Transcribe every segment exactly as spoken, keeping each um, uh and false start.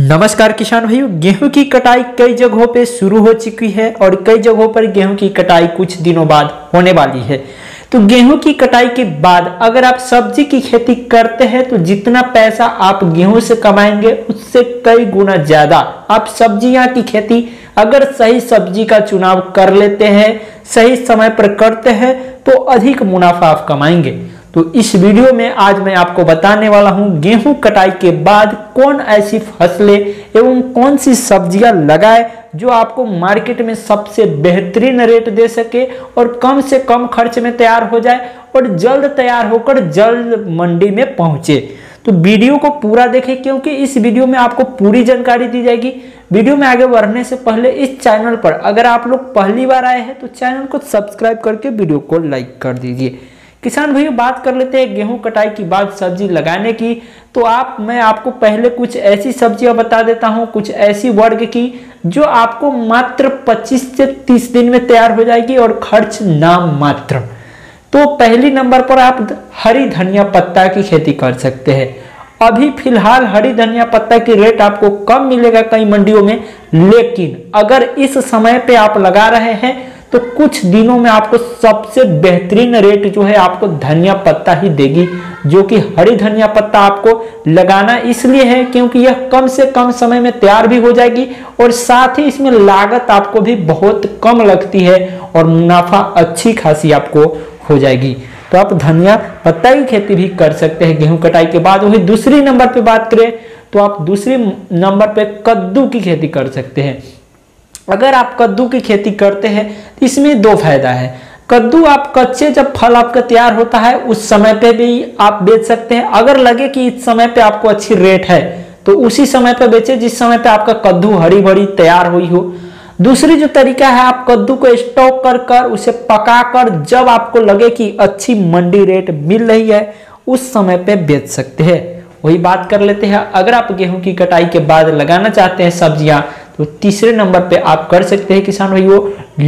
नमस्कार किसान भाइयों, गेहूं की कटाई कई जगहों पे शुरू हो चुकी है और कई जगहों पर गेहूं की कटाई कुछ दिनों बाद होने वाली है। तो गेहूं की कटाई के बाद अगर आप सब्जी की खेती करते हैं तो जितना पैसा आप गेहूं से कमाएंगे उससे कई गुना ज्यादा आप सब्जियां की खेती अगर सही सब्जी का चुनाव कर लेते हैं, सही समय पर करते हैं तो अधिक मुनाफा आप कमाएंगे। तो इस वीडियो में आज मैं आपको बताने वाला हूं गेहूं कटाई के बाद कौन ऐसी फसलें एवं कौन सी सब्जियां लगाए जो आपको मार्केट में सबसे बेहतरीन रेट दे सके और कम से कम खर्च में तैयार हो जाए और जल्द तैयार होकर जल्द मंडी में पहुंचे। तो वीडियो को पूरा देखें क्योंकि इस वीडियो में आपको पूरी जानकारी दी जाएगी। वीडियो में आगे बढ़ने से पहले इस चैनल पर अगर आप लोग पहली बार आए हैं तो चैनल को सब्सक्राइब करके वीडियो को लाइक कर दीजिए। किसान भाइयों, बात कर लेते हैं गेहूं कटाई की बाद सब्जी लगाने की। तो आप मैं आपको पहले कुछ ऐसी सब्जियां बता देता हूं, कुछ ऐसी वर्ग की जो आपको मात्र पच्चीस से तीस दिन में तैयार हो जाएगी और खर्च नाम मात्र। तो पहली नंबर पर आप हरी धनिया पत्ता की खेती कर सकते हैं। अभी फिलहाल हरी धनिया पत्ता की रेट आपको कम मिलेगा कई मंडियों में, लेकिन अगर इस समय पे आप लगा रहे हैं तो कुछ दिनों में आपको सबसे बेहतरीन रेट जो है आपको धनिया पत्ता ही देगी। जो कि हरी धनिया पत्ता आपको लगाना इसलिए है क्योंकि यह कम से कम समय में तैयार भी हो जाएगी और साथ ही इसमें लागत आपको भी बहुत कम लगती है और मुनाफा अच्छी खासी आपको हो जाएगी। तो आप धनिया पत्ता की खेती भी कर सकते हैं गेहूं कटाई के बाद। वही दूसरी नंबर पर बात करें तो आप दूसरी नंबर पर कद्दू की खेती कर सकते हैं। अगर आप कद्दू की खेती करते हैं तो इसमें दो फायदा है। कद्दू आप कच्चे जब फल आपका तैयार होता है उस समय पे भी आप बेच सकते हैं। अगर लगे कि इस समय पे आपको अच्छी रेट है तो उसी समय पे बेचे जिस समय पे आपका कद्दू हरी भरी तैयार हुई हो। दूसरी जो तरीका है, आप कद्दू को स्टॉक कर कर उसे पका कर जब आपको लगे कि अच्छी मंडी रेट मिल रही है उस समय पे बेच सकते हैं। वही बात कर लेते हैं अगर आप गेहूं की कटाई के बाद लगाना चाहते हैं सब्जियां तो तीसरे नंबर पे आप कर सकते हैं किसान भाइयों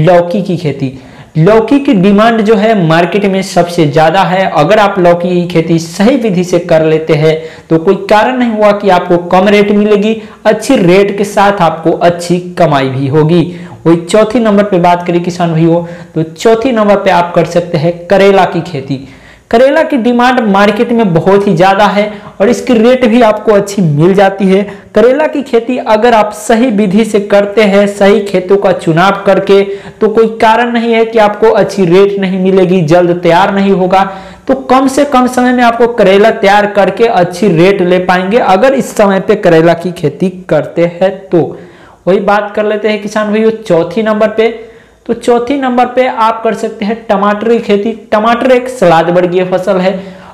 लौकी की खेती। लौकी की डिमांड जो है मार्केट में सबसे ज़्यादा है। अगर आप लौकी की खेती सही विधि से कर लेते हैं तो कोई कारण नहीं हुआ कि आपको कम रेट मिलेगी, अच्छी रेट के साथ आपको अच्छी कमाई भी होगी। वही चौथी नंबर पे बात करें किसान भाइयों तो चौथी नंबर पे आप कर सकते हैं करेला की खेती। करेला की डिमांड मार्केट में बहुत ही ज़्यादा है और इसकी रेट भी आपको अच्छी मिल जाती है। करेला की खेती अगर आप सही विधि से करते हैं, सही खेतों का चुनाव करके, तो कोई कारण नहीं है कि आपको अच्छी रेट नहीं मिलेगी, जल्द तैयार नहीं होगा। तो कम से कम समय में आपको करेला तैयार करके अच्छी रेट ले पाएंगे अगर इस समय पे करेला की खेती करते हैं तो। वही बात कर लेते हैं किसान भाइयों चौथी नंबर पे। तो चौथी नंबर पे आप कर सकते हैं टमाटर की खेती। टमाटर एक सलाद वर्गीय फसल है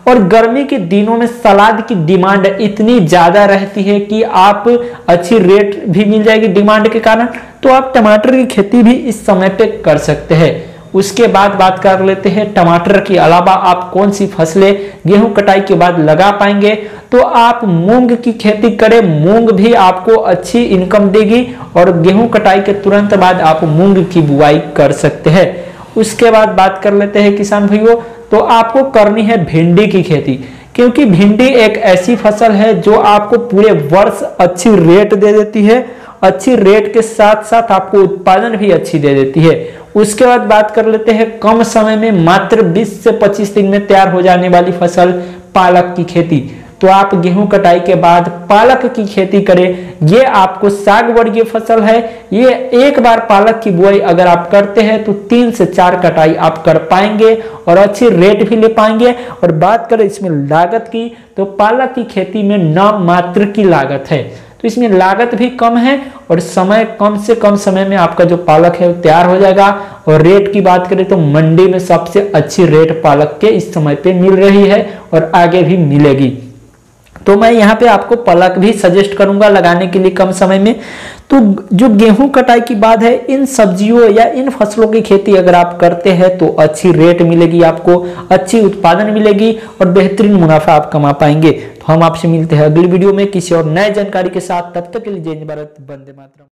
और गर्मी के दिनों में सलाद की डिमांड इतनी ज़्यादा रहती है कि आप अच्छी रेट भी मिल जाएगी डिमांड के कारण। तो आप टमाटर की खेती भी इस समय पे कर सकते हैं। उसके बाद बात कर लेते हैं टमाटर के अलावा आप कौन सी फसलें गेहूं कटाई के बाद लगा पाएंगे। तो आप मूंग की खेती करें, मूंग भी आपको अच्छी इनकम देगी और गेहूँ कटाई के तुरंत बाद आप मूंग की बुआई कर सकते हैं। उसके बाद बात कर लेते हैं किसान भाइयों तो आपको करनी है भिंडी की खेती, क्योंकि भिंडी एक ऐसी फसल है जो आपको पूरे वर्ष अच्छी रेट दे देती है, अच्छी रेट के साथ साथ आपको उत्पादन भी अच्छी दे देती है। उसके बाद बात कर लेते हैं कम समय में मात्र बीस से पच्चीस दिन में तैयार हो जाने वाली फसल पालक की खेती। तो आप गेहूं कटाई के बाद पालक की खेती करें। ये आपको साग वर्गीय फसल है। ये एक बार पालक की बुआई अगर आप करते हैं तो तीन से चार कटाई आप कर पाएंगे और अच्छी रेट भी ले पाएंगे। और बात करें इसमें लागत की तो पालक की खेती में नाम मात्र की लागत है, तो इसमें लागत भी कम है और समय कम से कम समय में आपका जो पालक है वो तैयार हो जाएगा। और रेट की बात करें तो मंडी में सबसे अच्छी रेट पालक के इस समय पर मिल रही है और आगे भी मिलेगी। तो मैं यहाँ पे आपको पालक भी सजेस्ट करूंगा लगाने के लिए कम समय में। तो जो गेहूं कटाई की बात है, इन सब्जियों या इन फसलों की खेती अगर आप करते हैं तो अच्छी रेट मिलेगी आपको, अच्छी उत्पादन मिलेगी और बेहतरीन मुनाफा आप कमा पाएंगे। तो हम आपसे मिलते हैं अगली वीडियो में किसी और नए जानकारी के साथ। तब तक के लिए जय हिंद, भारत, वंदे मातरम।